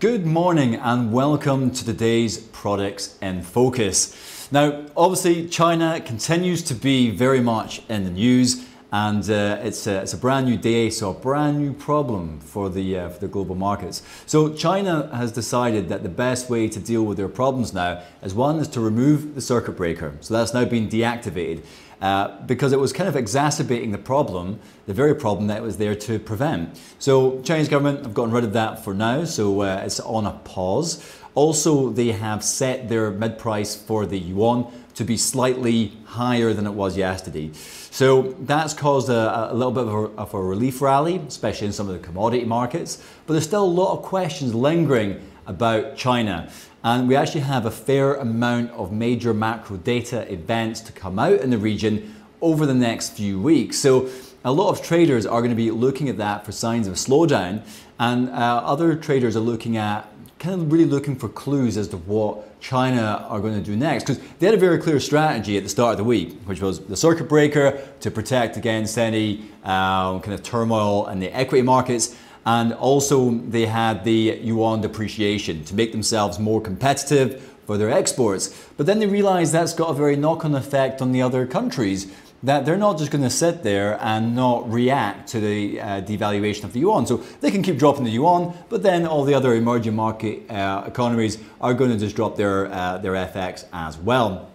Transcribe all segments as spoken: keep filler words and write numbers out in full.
Good morning and welcome to today's Products in Focus. Now, obviously, China continues to be very much in the news, and uh, it's, a, it's a brand new day, so a brand new problem for the, uh, for the global markets. So China has decided that the best way to deal with their problems now is one is to remove the circuit breaker. So that's now been deactivated uh, because it was kind of exacerbating the problem, the very problem that it was there to prevent. So Chinese government have gotten rid of that for now, so uh, it's on a pause. Also, they have set their mid-price for the yuan to be slightly higher than it was yesterday. So that's caused a, a little bit of a, of a relief rally, especially in some of the commodity markets. But there's still a lot of questions lingering about China. And we actually have a fair amount of major macro data events to come out in the region over the next few weeks. So a lot of traders are going to be looking at that for signs of a slowdown. And uh, other traders are looking at kind of really looking for clues as to what China are going to do next, because they had a very clear strategy at the start of the week, which was the circuit breaker to protect against any um, kind of turmoil in the equity markets, and also they had the yuan depreciation to make themselves more competitive for their exports. But then they realized that's got a very knock-on effect on the other countries, that they're not just going to sit there and not react to the uh, devaluation of the yuan. So they can keep dropping the yuan, but then all the other emerging market uh, economies are going to just drop their, uh, their F X as well.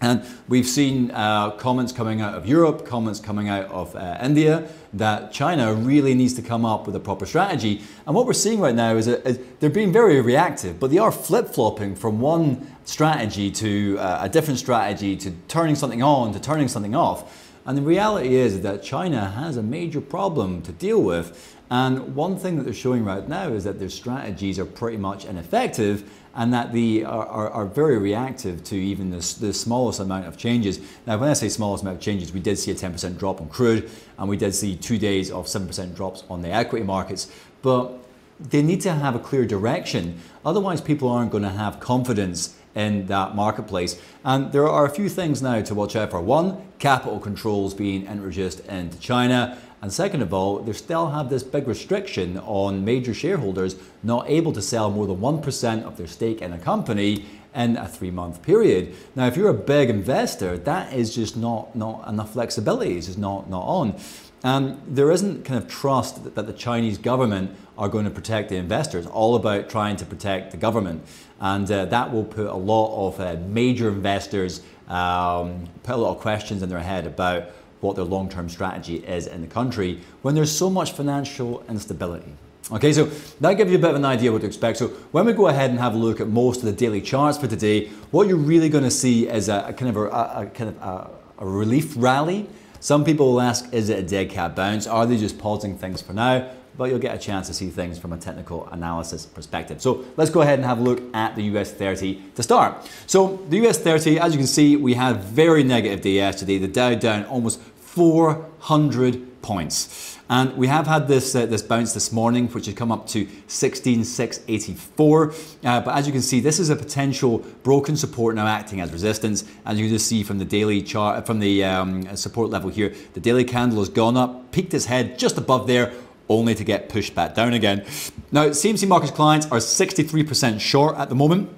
And we've seen uh, comments coming out of Europe, comments coming out of uh, India, that China really needs to come up with a proper strategy. And what we're seeing right now is that uh, they're being very reactive, but they are flip-flopping from one strategy to uh, a different strategy, to turning something on, to turning something off. And the reality is that China has a major problem to deal with. And one thing that they're showing right now is that their strategies are pretty much ineffective, and that they are, are, are very reactive to even the, the smallest amount of changes. Now, when I say smallest amount of changes, we did see a ten percent drop on crude, and we did see two days of seven percent drops on the equity markets. But they need to have a clear direction. Otherwise, people aren't going to have confidence in that marketplace. And there are a few things now to watch out for. One, capital controls being introduced into China. And second of all, they still have this big restriction on major shareholders not able to sell more than one percent of their stake in a company in a three-month period. Now, if you're a big investor, that is just not, not enough flexibility. It's just not, not on. And there isn't kind of trust that, that the Chinese government are going to protect the investors. It's all about trying to protect the government. And uh, that will put a lot of uh, major investors, um, put a lot of questions in their head about what their long-term strategy is in the country when there's so much financial instability. Okay, so that gives you a bit of an idea what to expect. So when we go ahead and have a look at most of the daily charts for today, what you're really going to see is a, a kind of a, a kind of a, a relief rally. Some people will ask, is it a dead cat bounce? Are they just pausing things for now? But you'll get a chance to see things from a technical analysis perspective. So let's go ahead and have a look at the U S thirty to start. So the U S thirty, as you can see, we had a very negative day yesterday. The Dow down almost four hundred points, and we have had this uh, this bounce this morning, which has come up to sixteen six eighty-four, uh, but as you can see, this is a potential broken support now acting as resistance. As you can just see from the daily chart, from the um, support level here, the daily candle has gone up, peaked its head just above there, only to get pushed back down again. Now, C M C Markets clients are sixty-three percent short at the moment.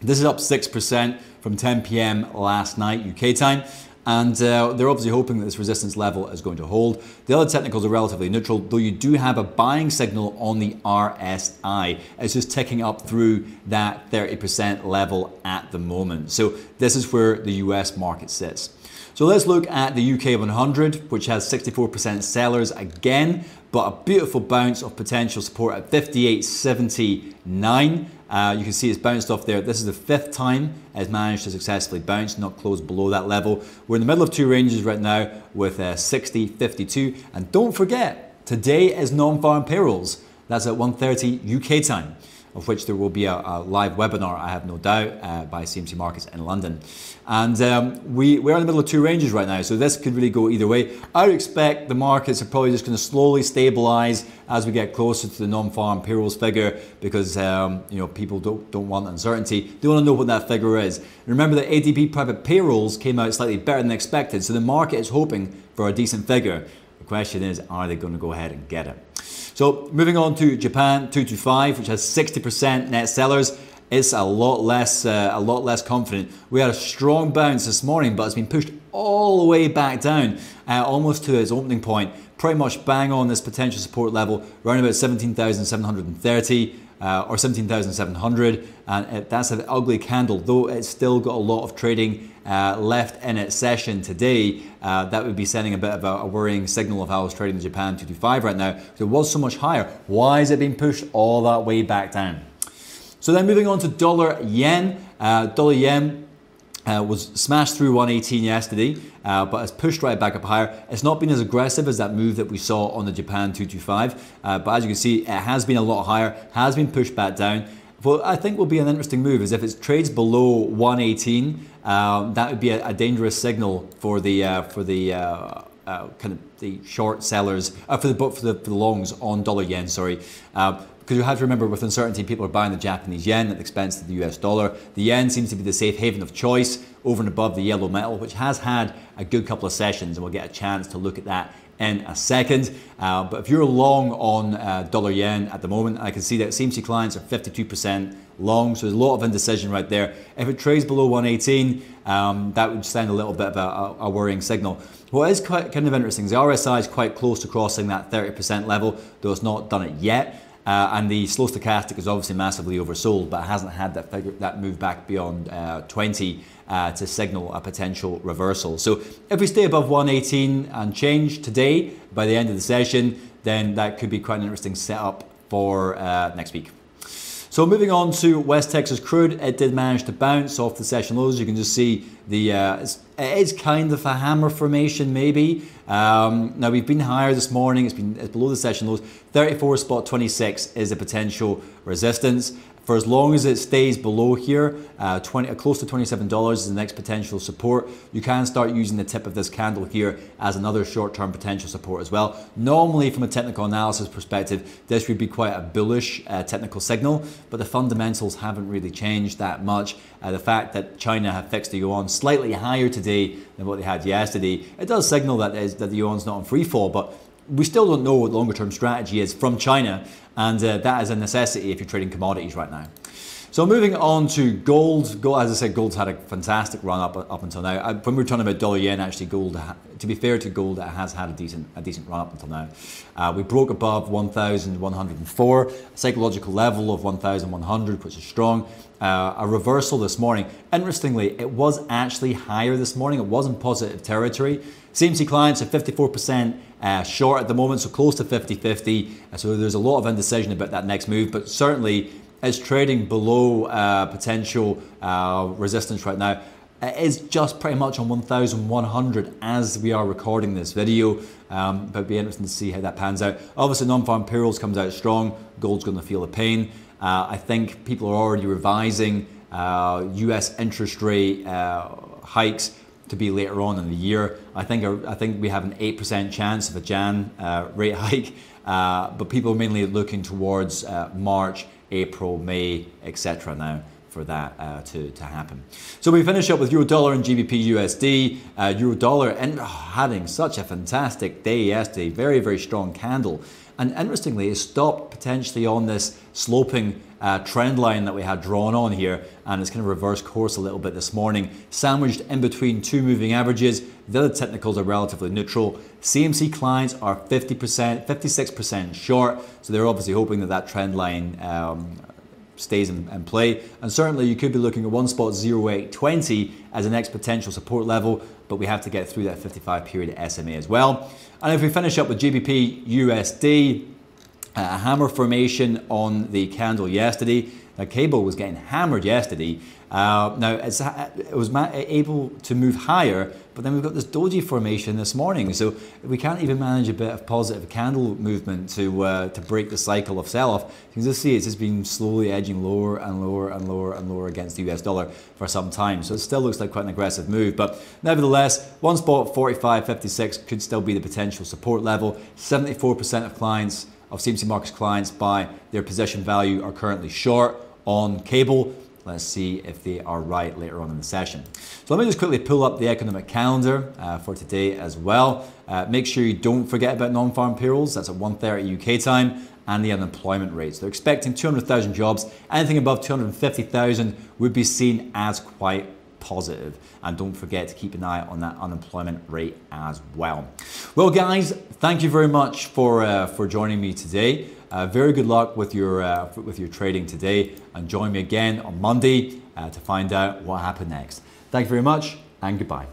This is up six percent from ten p m last night U K time. And uh, they're obviously hoping that this resistance level is going to hold. The other technicals are relatively neutral, though you do have a buying signal on the R S I. It's just ticking up through that thirty percent level at the moment. So this is where the U S market sits. So let's look at the U K one hundred, which has sixty-four percent sellers again, but a beautiful bounce of potential support at fifty-eight seventy-nine. Uh, you can see it's bounced off there. This is the fifth time it's managed to successfully bounce, not close below that level. We're in the middle of two ranges right now with uh, sixty fifty-two. And don't forget, today is non-farm payrolls. That's at one thirty U K time, of which there will be a, a live webinar, I have no doubt, uh, by C M C Markets in London. And um, we, we're in the middle of two ranges right now, so this could really go either way. I would expect the markets are probably just gonna slowly stabilize as we get closer to the non-farm payrolls figure, because um, you know, people don't, don't want uncertainty. They wanna know what that figure is. And remember that A D P private payrolls came out slightly better than expected, so the market is hoping for a decent figure. The question is, are they gonna go ahead and get it? So moving on to Japan two twenty-five, which has sixty percent net sellers. It's a lot less, uh, a lot less confident. We had a strong bounce this morning, but it's been pushed all the way back down, uh, almost to its opening point. Pretty much bang on this potential support level, around about seventeen thousand seven hundred thirty uh, or seventeen thousand seven hundred, and it, that's an ugly candle. Though it's still got a lot of trading uh, left in its session today, uh, that would be sending a bit of a, a worrying signal if I was trading the Japan two twenty-five right now. If it was so much higher, why is it being pushed all that way back down? So then moving on to dollar yen, uh, dollar yen uh, was smashed through one eighteen yesterday, uh, but it's pushed right back up higher. It's not been as aggressive as that move that we saw on the Japan two twenty-five, uh, but as you can see, it has been a lot higher, has been pushed back down. What I think will be an interesting move is if it trades below one eighteen, um, that would be a, a dangerous signal for the uh, for the uh, uh, kind of the short sellers, uh, for the for the, for the longs on dollar yen. Sorry. Uh, Because you have to remember, with uncertainty, people are buying the Japanese yen at the expense of the U S dollar. The yen seems to be the safe haven of choice over and above the yellow metal, which has had a good couple of sessions, and we'll get a chance to look at that in a second. Uh, but if you're long on uh, dollar yen at the moment, I can see that C M C clients are fifty-two percent long, so there's a lot of indecision right there. If it trades below one eighteen, um, that would send a little bit of a, a worrying signal. What is quite kind of interesting is the R S I is quite close to crossing that thirty percent level, though it's not done it yet. Uh, and the slow stochastic is obviously massively oversold, but hasn't had that figure, that move back beyond uh, twenty uh, to signal a potential reversal. So if we stay above one eighteen and change today by the end of the session, then that could be quite an interesting setup for uh, next week. So moving on to West Texas crude, it did manage to bounce off the session lows. You can just see the uh, it's, it is kind of a hammer formation maybe. Um, now we've been higher this morning. It's been it's below the session lows. thirty-four spot twenty-six is a potential resistance. For as long as it stays below here, uh, twenty, uh, close to twenty-seven dollars is the next potential support. You can start using the tip of this candle here as another short-term potential support as well. Normally, from a technical analysis perspective, this would be quite a bullish uh, technical signal, but the fundamentals haven't really changed that much. Uh, the fact that China have fixed the yuan slightly higher today than what they had yesterday, it does signal that, is, that the yuan's not on free fall, but we still don't know what the longer-term strategy is from China, and uh, that is a necessity if you're trading commodities right now. So moving on to gold. Gold, as I said, gold's had a fantastic run up up until now. I, when we were talking about dollar yen, actually, gold, to be fair to gold, it has had a decent a decent run up until now. Uh, we broke above one thousand one hundred four, a psychological level of one thousand one hundred, which is strong. Uh, a reversal this morning. Interestingly, it was actually higher this morning. It was in positive territory. C M C clients are fifty-four percent uh, short at the moment, so close to fifty fifty. So there's a lot of indecision about that next move, but certainly it's trading below uh, potential uh, resistance right now. It is just pretty much on one thousand one hundred as we are recording this video, um, but it'd be interesting to see how that pans out. Obviously, non-farm payrolls comes out strong. Gold's going to feel the pain. Uh, I think people are already revising uh, U S interest rate uh, hikes to be later on in the year. I think I think we have an eight percent chance of a Jan uh, rate hike, uh, but people are mainly looking towards uh, March, April, May, et cetera now for that uh, to, to happen. So we finish up with Eurodollar and G B P U S D. Uh, Eurodollar and oh, having such a fantastic day yesterday, very, very strong candle. And interestingly, it stopped potentially on this sloping uh, trend line that we had drawn on here, and it's kind of reversed course a little bit this morning, sandwiched in between two moving averages. The other technicals are relatively neutral. C M C clients are fifty percent, fifty-six percent short, so they're obviously hoping that that trend line um, stays in, in play. And certainly you could be looking at one spot zero eight twenty as the next potential support level, but we have to get through that fifty-five period S M A as well. And if we finish up with G B P U S D, a hammer formation on the candle yesterday. Now, cable was getting hammered yesterday. Uh, now, it's, it was able to move higher, but then we've got this doji formation this morning. So we can't even manage a bit of positive candle movement to uh, to break the cycle of sell-off. You can just see it's just been slowly edging lower and lower and lower and lower against the U S dollar for some time. So it still looks like quite an aggressive move. But nevertheless, one spot forty-five fifty-six could still be the potential support level. seventy-four percent of clients... of C M C Markets clients by their position value are currently short on cable. Let's see if they are right later on in the session. So let me just quickly pull up the economic calendar uh, for today as well. Uh, make sure you don't forget about non-farm payrolls. That's at one thirty U K time. And the unemployment rates. They're expecting two hundred thousand jobs. Anything above two hundred fifty thousand would be seen as quite positive. And don't forget to keep an eye on that unemployment rate as well. Well, guys, thank you very much for uh, for joining me today. Uh, very good luck with your uh, with your trading today, and join me again on Monday uh, to find out what happened next. Thank you very much, and goodbye.